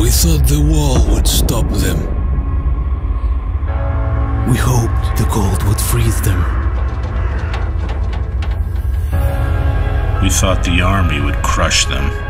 We thought the wall would stop them. We hoped the cold would freeze them. We thought the army would crush them.